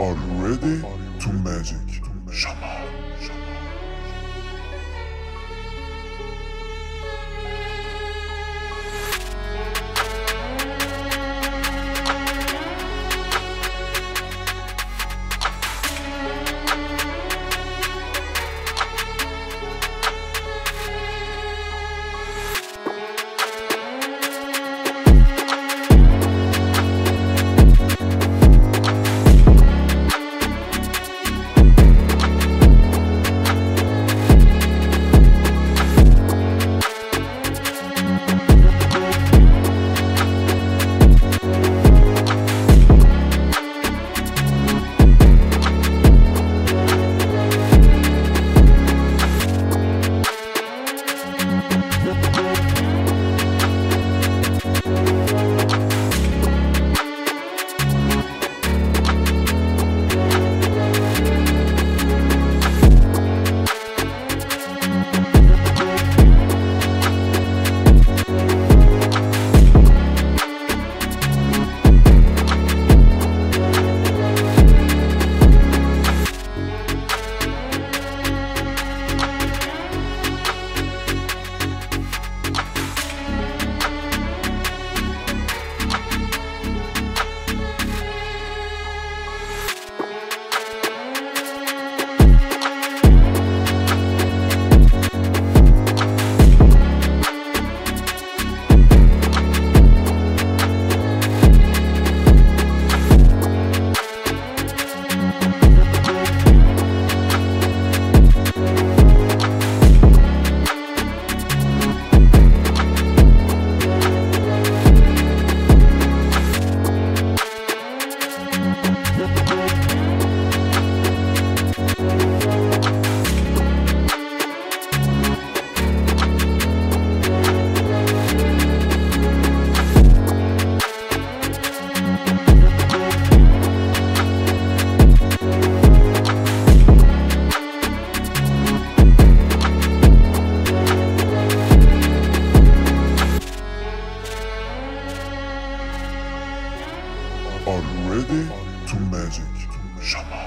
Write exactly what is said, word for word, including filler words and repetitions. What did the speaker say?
Are you ready to magic? Shaman. Are you ready to magic? Shaman.